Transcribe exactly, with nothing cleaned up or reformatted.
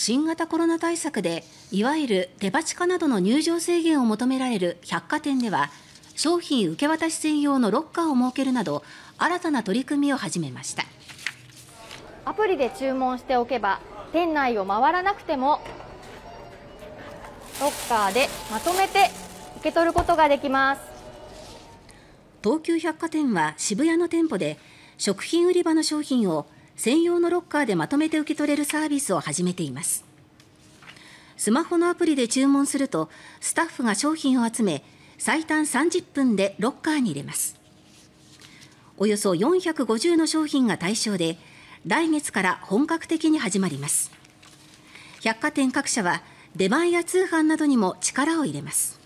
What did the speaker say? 新型コロナ対策でいわゆるデパ地下などの入場制限を求められる百貨店では商品受け渡し専用のロッカーを設けるなど新たな取り組みを始めました。アプリで注文しておけば店内を回らなくてもロッカーでまとめて受け取ることができます。東急百貨店は渋谷の店舗で食品売り場の商品を専用のロッカーでまとめて受け取れるサービスを始めています。スマホのアプリで注文するとスタッフが商品を集め最短さんじゅっぷんでロッカーに入れます。およそよんひゃくごじゅうの商品が対象で来月から本格的に始まります。百貨店各社は出前や通販などにも力を入れます。